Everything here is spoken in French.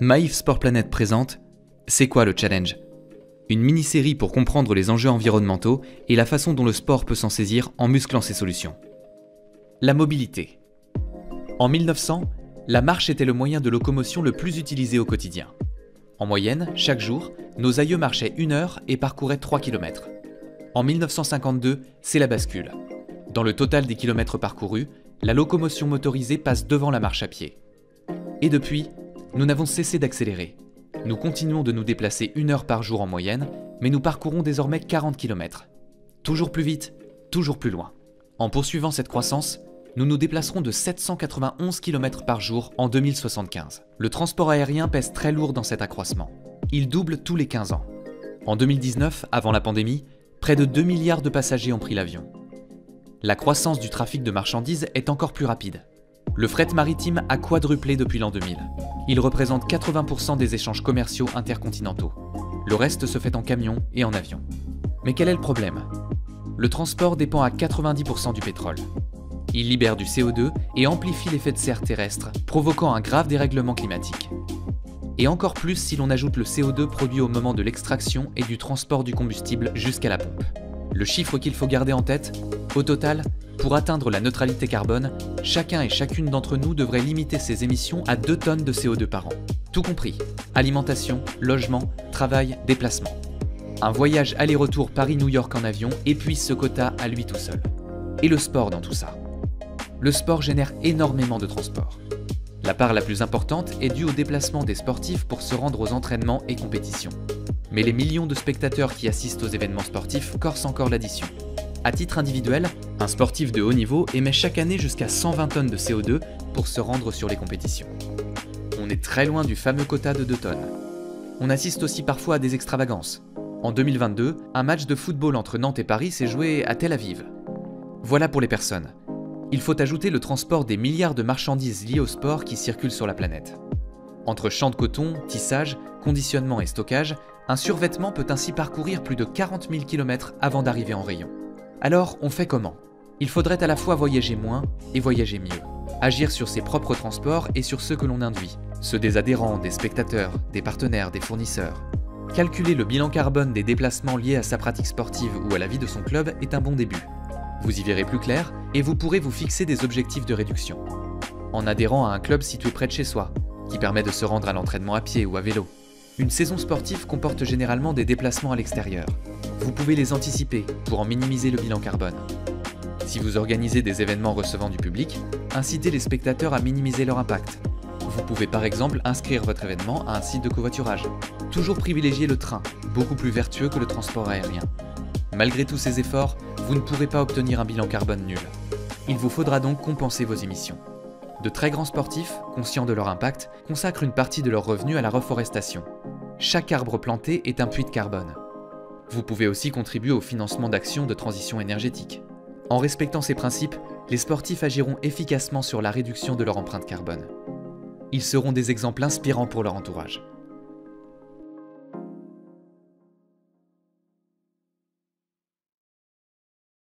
MAIF Sport Planète présente « C'est quoi le challenge ?» Une mini-série pour comprendre les enjeux environnementaux et la façon dont le sport peut s'en saisir en musclant ses solutions. La mobilité. En 1900, la marche était le moyen de locomotion le plus utilisé au quotidien. En moyenne, chaque jour, nos aïeux marchaient 1 heure et parcouraient 3 km. En 1952, c'est la bascule. Dans le total des kilomètres parcourus, la locomotion motorisée passe devant la marche à pied. Et depuis, nous n'avons cessé d'accélérer. Nous continuons de nous déplacer 1 heure par jour en moyenne, mais nous parcourons désormais 40 km. Toujours plus vite, toujours plus loin. En poursuivant cette croissance, nous nous déplacerons de 791 km par jour en 2075. Le transport aérien pèse très lourd dans cet accroissement. Il double tous les 15 ans. En 2019, avant la pandémie, près de 2 milliards de passagers ont pris l'avion. La croissance du trafic de marchandises est encore plus rapide. Le fret maritime a quadruplé depuis l'an 2000. Il représente 80% des échanges commerciaux intercontinentaux. Le reste se fait en camion et en avion. Mais quel est le problème? Le transport dépend à 90% du pétrole. Il libère du CO2 et amplifie l'effet de serre terrestre, provoquant un grave dérèglement climatique. Et encore plus si l'on ajoute le CO2 produit au moment de l'extraction et du transport du combustible jusqu'à la pompe. Le chiffre qu'il faut garder en tête, au total, pour atteindre la neutralité carbone, chacun et chacune d'entre nous devrait limiter ses émissions à 2 tonnes de CO2 par an. Tout compris, alimentation, logement, travail, déplacement. Un voyage aller-retour Paris-New York en avion épuise ce quota à lui tout seul. Et le sport dans tout ça. Le sport génère énormément de transport. La part la plus importante est due au déplacement des sportifs pour se rendre aux entraînements et compétitions. Mais les millions de spectateurs qui assistent aux événements sportifs corsent encore l'addition. À titre individuel, un sportif de haut niveau émet chaque année jusqu'à 120 tonnes de CO2 pour se rendre sur les compétitions. On est très loin du fameux quota de 2 tonnes. On assiste aussi parfois à des extravagances. En 2022, un match de football entre Nantes et Paris s'est joué à Tel Aviv. Voilà pour les personnes. Il faut ajouter le transport des milliards de marchandises liées au sport qui circulent sur la planète. Entre champs de coton, tissage, conditionnement et stockage, un survêtement peut ainsi parcourir plus de 40 000 km avant d'arriver en rayon. Alors, on fait comment? Il faudrait à la fois voyager moins et voyager mieux. Agir sur ses propres transports et sur ceux que l'on induit, ceux des adhérents, des spectateurs, des partenaires, des fournisseurs. Calculer le bilan carbone des déplacements liés à sa pratique sportive ou à la vie de son club est un bon début. Vous y verrez plus clair et vous pourrez vous fixer des objectifs de réduction. En adhérant à un club situé près de chez soi, qui permet de se rendre à l'entraînement à pied ou à vélo. Une saison sportive comporte généralement des déplacements à l'extérieur. Vous pouvez les anticiper pour en minimiser le bilan carbone. Si vous organisez des événements recevant du public, incitez les spectateurs à minimiser leur impact. Vous pouvez par exemple inscrire votre événement à un site de covoiturage. Toujours privilégier le train, beaucoup plus vertueux que le transport aérien. Malgré tous ces efforts, vous ne pourrez pas obtenir un bilan carbone nul. Il vous faudra donc compenser vos émissions. De très grands sportifs, conscients de leur impact, consacrent une partie de leurs revenus à la reforestation. Chaque arbre planté est un puits de carbone. Vous pouvez aussi contribuer au financement d'actions de transition énergétique. En respectant ces principes, les sportifs agiront efficacement sur la réduction de leur empreinte carbone. Ils seront des exemples inspirants pour leur entourage.